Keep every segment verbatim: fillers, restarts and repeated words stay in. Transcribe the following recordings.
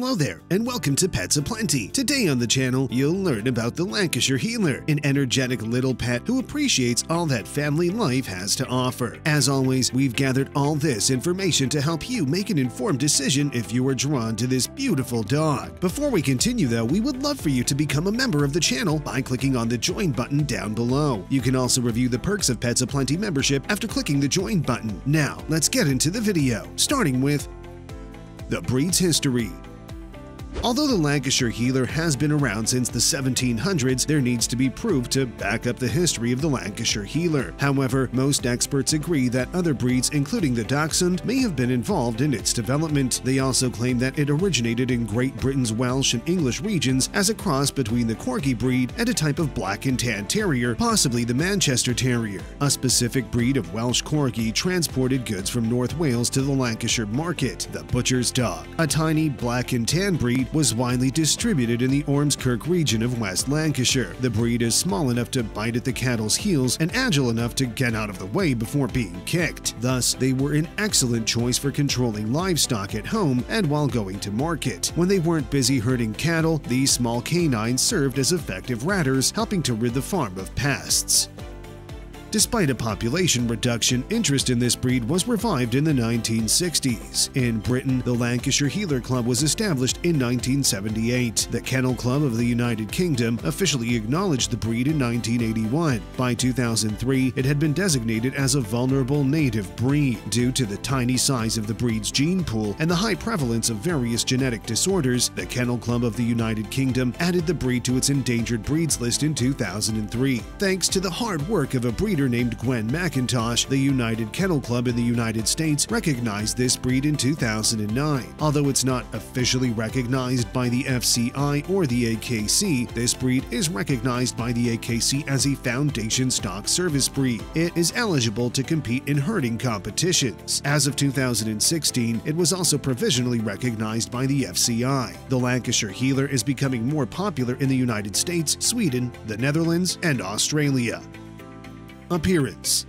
Hello there, and welcome to Pets Aplenty. Today on the channel, you'll learn about the Lancashire Heeler, an energetic little pet who appreciates all that family life has to offer. As always, we've gathered all this information to help you make an informed decision if you are drawn to this beautiful dog. Before we continue though, we would love for you to become a member of the channel by clicking on the Join button down below. You can also review the perks of Pets Aplenty membership after clicking the Join button. Now, let's get into the video, starting with the breed's history. Although the Lancashire Heeler has been around since the seventeen hundreds, there needs to be proof to back up the history of the Lancashire Heeler. However, most experts agree that other breeds, including the Dachshund, may have been involved in its development. They also claim that it originated in Great Britain's Welsh and English regions as a cross between the Corgi breed and a type of black and tan terrier, possibly the Manchester Terrier. A specific breed of Welsh Corgi transported goods from North Wales to the Lancashire market, the Butcher's Dog. A tiny black and tan breed was widely distributed in the Ormskirk region of West Lancashire. The breed is small enough to bite at the cattle's heels and agile enough to get out of the way before being kicked. Thus, they were an excellent choice for controlling livestock at home and while going to market. When they weren't busy herding cattle, these small canines served as effective ratters, helping to rid the farm of pests. Despite a population reduction, interest in this breed was revived in the nineteen sixties. In Britain, the Lancashire Heeler Club was established in nineteen seventy-eight. The Kennel Club of the United Kingdom officially acknowledged the breed in nineteen eighty-one. By two thousand three, it had been designated as a vulnerable native breed. Due to the tiny size of the breed's gene pool and the high prevalence of various genetic disorders, the Kennel Club of the United Kingdom added the breed to its endangered breeds list in two thousand three. Thanks to the hard work of a breeder named Gwen McIntosh, the United Kennel Club in the United States recognized this breed in two thousand nine. Although it's not officially recognized by the F C I or the A K C, this breed is recognized by the A K C as a Foundation Stock Service breed. It is eligible to compete in herding competitions. As of two thousand sixteen, it was also provisionally recognized by the F C I. The Lancashire Heeler is becoming more popular in the United States, Sweden, the Netherlands, and Australia. Appearance.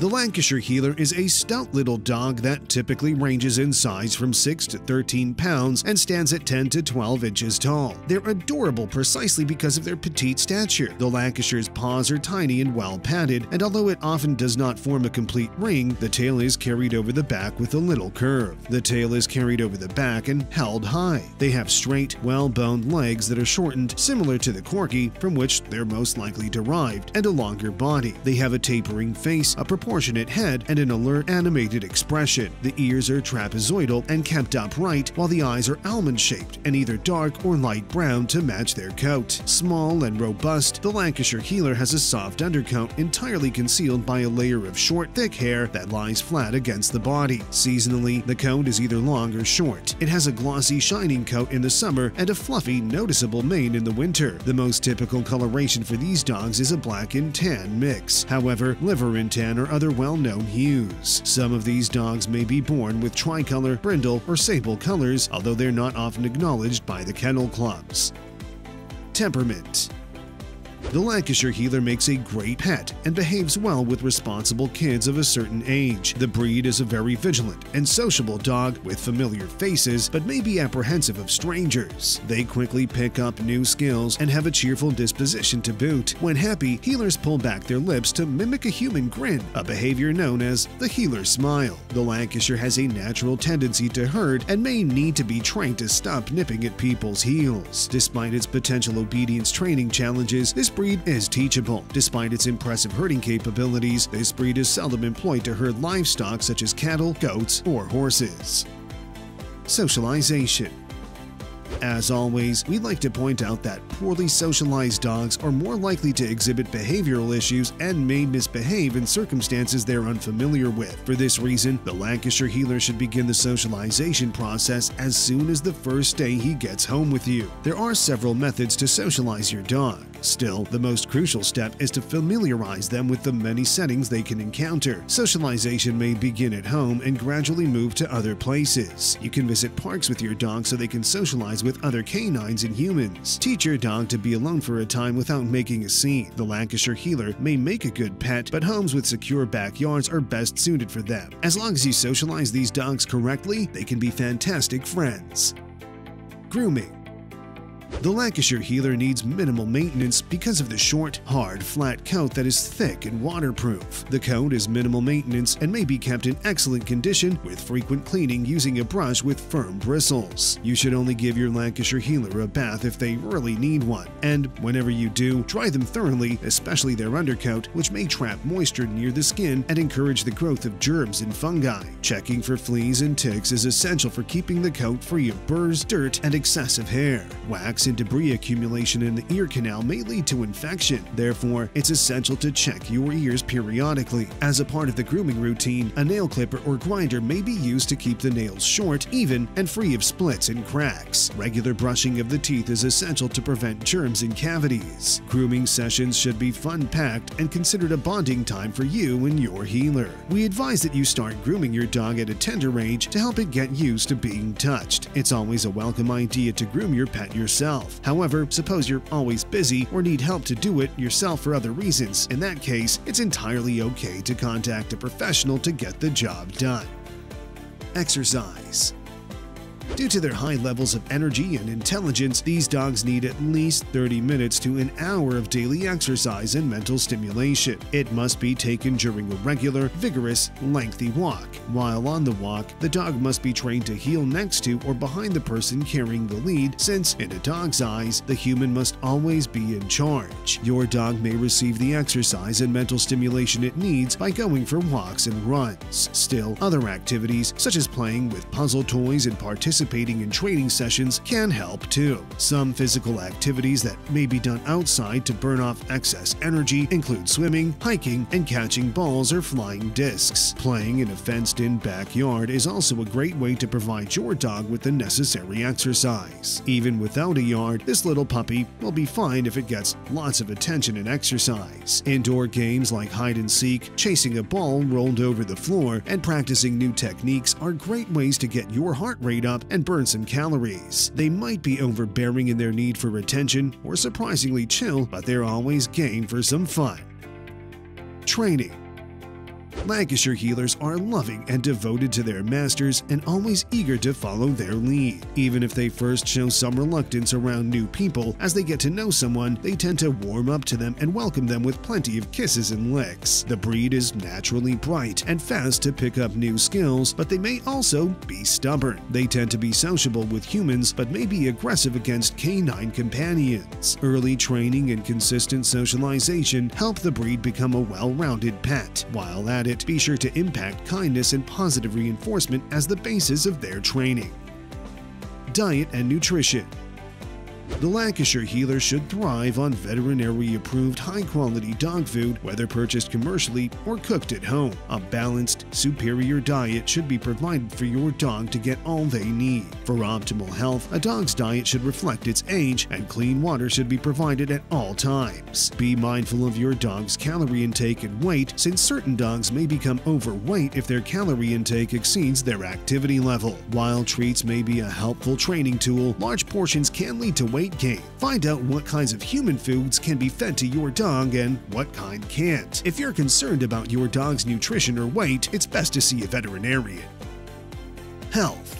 The Lancashire Heeler is a stout little dog that typically ranges in size from six to thirteen pounds and stands at ten to twelve inches tall. They're adorable precisely because of their petite stature. The Lancashire's paws are tiny and well padded, and although it often does not form a complete ring, the tail is carried over the back with a little curve. The tail is carried over the back and held high. They have straight, well-boned legs that are shortened, similar to the Corgi, from which they're most likely derived, and a longer body. They have a tapering face, a proportionate head, and an alert, animated expression. The ears are trapezoidal and kept upright, while the eyes are almond-shaped and either dark or light brown to match their coat. Small and robust, the Lancashire Heeler has a soft undercoat entirely concealed by a layer of short, thick hair that lies flat against the body. Seasonally, the coat is either long or short. It has a glossy, shining coat in the summer and a fluffy, noticeable mane in the winter. The most typical coloration for these dogs is a black and tan mix. However, liver and tan or other well-known hues. Some of these dogs may be born with tricolor, brindle, or sable colors, although they're not often acknowledged by the kennel clubs. Temperament. The Lancashire Heeler makes a great pet and behaves well with responsible kids of a certain age. The breed is a very vigilant and sociable dog with familiar faces but may be apprehensive of strangers. They quickly pick up new skills and have a cheerful disposition to boot. When happy, Heelers pull back their lips to mimic a human grin, a behavior known as the Heeler smile. The Lancashire has a natural tendency to herd and may need to be trained to stop nipping at people's heels. Despite its potential obedience training challenges, this This breed is teachable. Despite its impressive herding capabilities, this breed is seldom employed to herd livestock such as cattle, goats, or horses. Socialization. As always, we'd like to point out that poorly socialized dogs are more likely to exhibit behavioral issues and may misbehave in circumstances they're unfamiliar with. For this reason, the Lancashire Heeler should begin the socialization process as soon as the first day he gets home with you. There are several methods to socialize your dog. Still, the most crucial step is to familiarize them with the many settings they can encounter. Socialization may begin at home and gradually move to other places. You can visit parks with your dog so they can socialize with with other canines and humans. Teach your dog to be alone for a time without making a scene. The Lancashire Heeler may make a good pet, but homes with secure backyards are best suited for them. As long as you socialize these dogs correctly, they can be fantastic friends. grooming. The Lancashire Heeler needs minimal maintenance because of the short, hard, flat coat that is thick and waterproof. The coat is minimal maintenance and may be kept in excellent condition with frequent cleaning using a brush with firm bristles. You should only give your Lancashire Heeler a bath if they really need one, and whenever you do, dry them thoroughly, especially their undercoat, which may trap moisture near the skin and encourage the growth of germs and fungi. Checking for fleas and ticks is essential for keeping the coat free of burrs, dirt, and excessive hair. Wax and debris accumulation in the ear canal may lead to infection. Therefore, it's essential to check your ears periodically. As a part of the grooming routine, a nail clipper or grinder may be used to keep the nails short, even, and free of splits and cracks. Regular brushing of the teeth is essential to prevent germs and cavities. Grooming sessions should be fun-packed and considered a bonding time for you and your heeler. We advise that you start grooming your dog at a tender age to help it get used to being touched. It's always a welcome idea to groom your pet yourself. However, suppose you're always busy or need help to do it yourself for other reasons. In that case, it's entirely okay to contact a professional to get the job done. Exercise. Due to their high levels of energy and intelligence, these dogs need at least thirty minutes to an hour of daily exercise and mental stimulation. It must be taken during a regular, vigorous, lengthy walk. While on the walk, the dog must be trained to heel next to or behind the person carrying the lead, since, in a dog's eyes, the human must always be in charge. Your dog may receive the exercise and mental stimulation it needs by going for walks and runs. Still, other activities, such as playing with puzzle toys and participating Participating in training sessions can help too. Some physical activities that may be done outside to burn off excess energy include swimming, hiking, and catching balls or flying discs. Playing in a fenced-in backyard is also a great way to provide your dog with the necessary exercise. Even without a yard, this little puppy will be fine if it gets lots of attention and exercise. Indoor games like hide-and-seek, chasing a ball rolled over the floor, and practicing new techniques are great ways to get your heart rate up and burn some calories. They might be overbearing in their need for attention or surprisingly chill, but they're always game for some fun. Training. Lancashire Heelers are loving and devoted to their masters and always eager to follow their lead. Even if they first show some reluctance around new people, as they get to know someone, they tend to warm up to them and welcome them with plenty of kisses and licks. The breed is naturally bright and fast to pick up new skills, but they may also be stubborn. They tend to be sociable with humans but may be aggressive against canine companions. Early training and consistent socialization help the breed become a well-rounded pet. While at it, be sure to impact kindness and positive reinforcement as the basis of their training. Diet and nutrition. The Lancashire Heeler should thrive on veterinary-approved high-quality dog food, whether purchased commercially or cooked at home. A balanced, superior diet should be provided for your dog to get all they need. For optimal health, a dog's diet should reflect its age, and clean water should be provided at all times. Be mindful of your dog's calorie intake and weight, since certain dogs may become overweight if their calorie intake exceeds their activity level. While treats may be a helpful training tool, large portions can lead to weight Weight gain. Find out what kinds of human foods can be fed to your dog and what kind can't. If you're concerned about your dog's nutrition or weight, it's best to see a veterinarian. Health.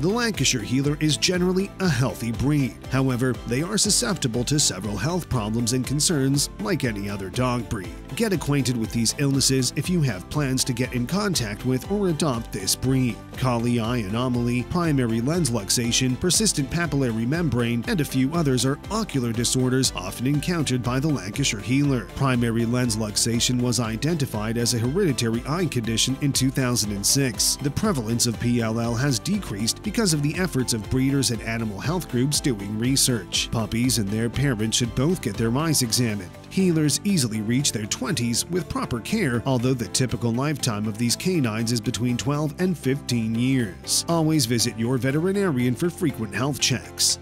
The Lancashire Heeler is generally a healthy breed. However, they are susceptible to several health problems and concerns like any other dog breed. Get acquainted with these illnesses if you have plans to get in contact with or adopt this breed. Collie eye anomaly, primary lens luxation, persistent papillary membrane, and a few others are ocular disorders often encountered by the Lancashire Heeler. Primary lens luxation was identified as a hereditary eye condition in two thousand six. The prevalence of P L L has decreased because of the efforts of breeders and animal health groups doing research. Puppies and their parents should both get their eyes examined. Heelers easily reach their twenties with proper care, although the typical lifetime of these canines is between twelve and fifteen years. Always visit your veterinarian for frequent health checks.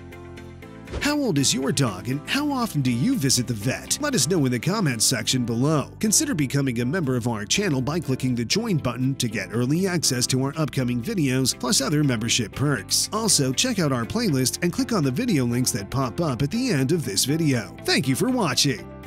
How old is your dog and how often do you visit the vet? Let us know in the comments section below. Consider becoming a member of our channel by clicking the join button to get early access to our upcoming videos plus other membership perks. Also, check out our playlist and click on the video links that pop up at the end of this video. Thank you for watching.